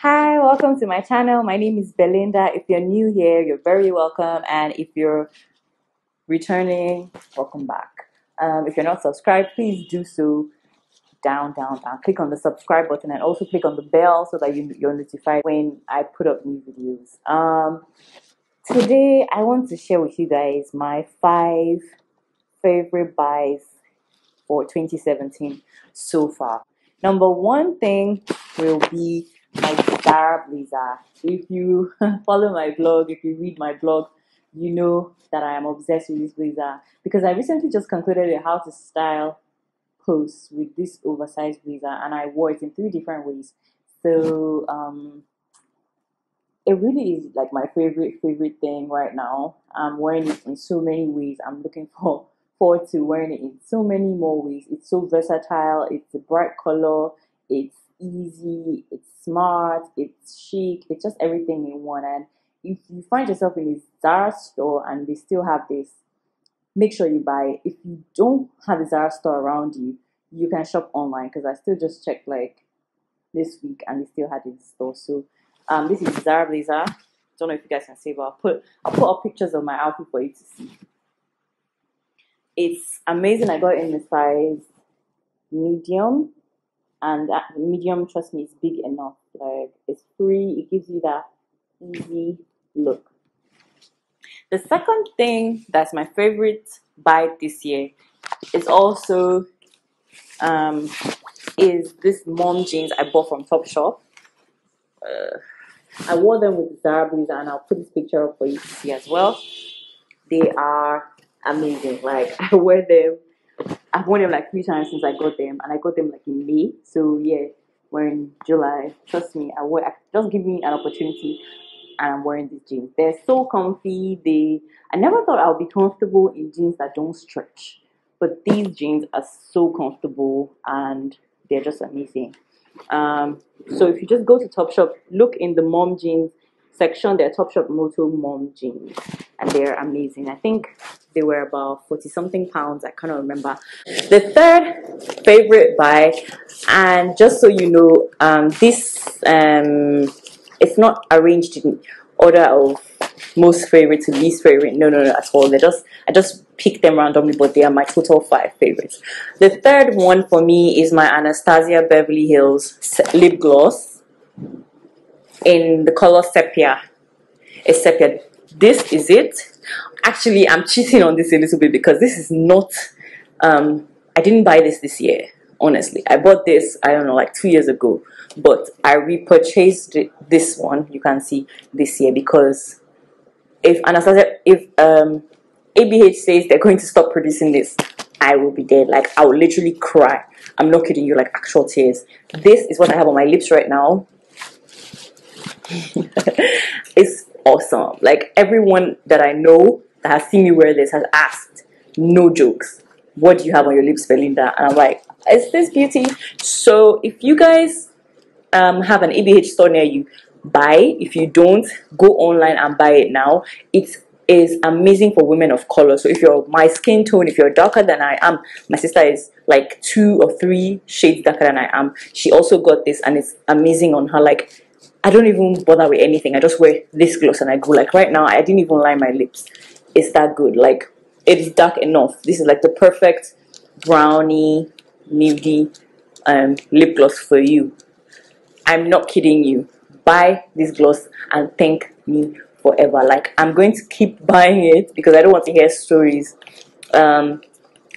Hi, welcome to my channel. My name is Belinda. If you're new here, you're very welcome, and if you're returning, welcome back. If you're not subscribed, please do so. Down, click on the subscribe button and also click on the bell so that you're notified when I put up new videos. Today I want to share with you guys my 5 favorite buys for 2017 so far. Number one thing will be my Zara blazer. If you follow my blog, if you read my blog, you know that I am obsessed with this blazer because I recently just concluded a how to style post with this oversized blazer, and I wore it in 3 different ways. So it really is like my favorite thing right now. I'm wearing it in so many ways. I'm looking forward to wearing it in so many more ways. It's so versatile. It's a bright color. It's easy. It's smart. It's chic. It's just everything in one. And if you find yourself in a Zara store and they still have this, make sure you buy it. If you don't have a Zara store around you, you can shop online, because I still just checked like this week and they still had it in store. So this is Zara blazer. Don't know if you guys can see, but I'll put up pictures of my outfit for you to see. It's amazing. I got in the size medium, and that medium, trust me, is big enough. Like, it's free. It gives you that easy look. The second thing that's my favorite buy this year is also is this mom jeans I bought from Topshop. I wore them with Zara blazer, and I'll put this picture up for you to see as well. They are amazing. Like, I wear them. I've worn them like 3 times since I got them, and I got them like in May. So yeah, we're in July. Trust me, just give me an opportunity. And I'm wearing these jeans. They're so comfy. I never thought I would be comfortable in jeans that don't stretch, but these jeans are so comfortable and they're just amazing. So if you just go to Topshop, look in the mom jeans section. They're Topshop Moto mom jeans, and they're amazing. I think they were about 40-something pounds. I cannot remember. The 3rd favorite buy, and just so you know, it's not arranged in order of most favorite to least favorite. No, at all. I just picked them randomly, but they are my total 5 favorites. The 3rd one for me is my Anastasia Beverly Hills lip gloss in the color sepia. It's sepia. This is it. Actually, I'm cheating on this a little bit because this is not. I didn't buy this year. Honestly, I bought this, I don't know, like 2 years ago, but I repurchased this one, you can see, this year, because if ABH says they're going to stop producing this, I will be dead. Like, I will literally cry. I'm not kidding you, like actual tears. This is what I have on my lips right now. It's awesome. Like, everyone that I know that has seen me wear this has asked, no jokes, what do you have on your lips, Belinda? And I'm like, it's this beauty. So if you guys have an ABH store near you, buy. If you don't, go online and buy it now. It is amazing for women of color. So if you're my skin tone, if you're darker than I am, my sister is like 2 or 3 shades darker than I am. She also got this, and it's amazing on her. Like, I don't even bother with anything. I just wear this gloss and I go. Like, right now, I didn't even line my lips. It's that good. Like, it is dark enough. This is like the perfect brownie, nudie lip gloss for you. I'm not kidding you. Buy this gloss and thank me forever. Like, I'm going to keep buying it because I don't want to hear stories. I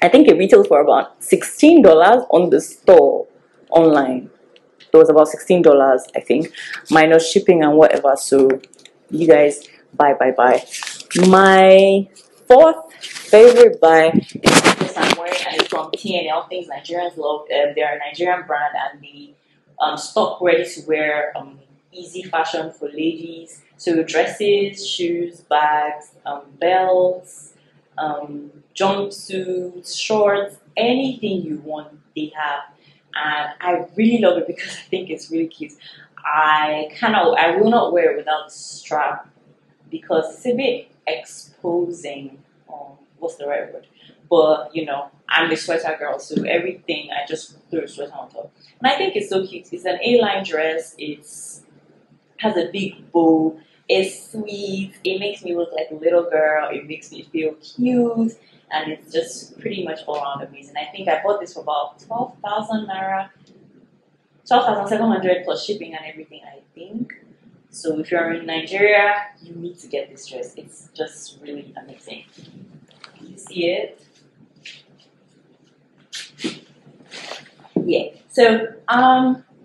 think it retails for about $16 on the store online. It was about $16, I think, minus shipping and whatever. So you guys, buy. My 4th favorite buy is this I'm wearing, and it's from T&L Things Nigerians Love. They're a Nigerian brand, and they stock ready-to-wear easy fashion for ladies. So dresses, shoes, bags, belts, jumpsuits, shorts, anything you want, they have. And I really love it because I think it's really cute. I will not wear it without the strap because it's a bit exposing. What's the right word? But, you know, I'm a sweater girl, so everything, I just threw a sweater on top. And I think it's so cute. It's an A-line dress. It's has a big bow. It's sweet. It makes me look like a little girl. It makes me feel cute. And it's just pretty much all around amazing. I think I bought this for about 12,000 Naira. 12,700 plus shipping and everything, I think. So if you're in Nigeria, you need to get this dress. It's just really amazing. You see it? Yeah. So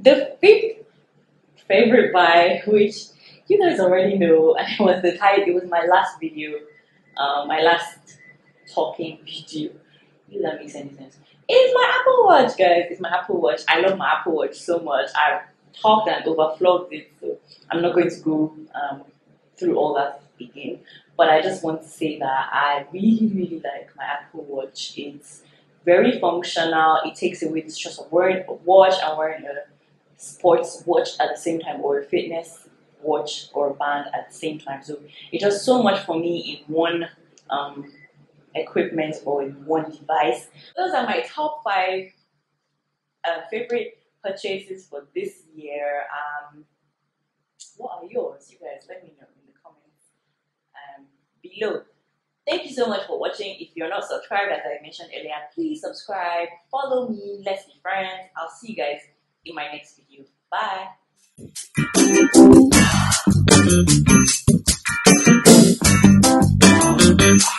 the fifth favorite buy, which you guys already know, and it was the tide. It was my last video, my last talking video. If that makes any sense. It's my Apple Watch, guys. It's my Apple Watch. I love my Apple Watch so much. I've talked and overflogged it, so I'm not going to go through all that again. But I just want to say that I really, really like my Apple Watch. It's very functional. It takes away the stress of wearing a watch and wearing a sports watch at the same time, or a fitness watch or band at the same time. So it does so much for me in one equipment or in one device. Those are my top 5 favorite purchases for this year. What are yours, you guys? Let me know in the comments below. Thank you so much for watching. If you're not subscribed, as I mentioned earlier, please subscribe, follow me, let's be friends. I'll see you guys in my next video. Bye.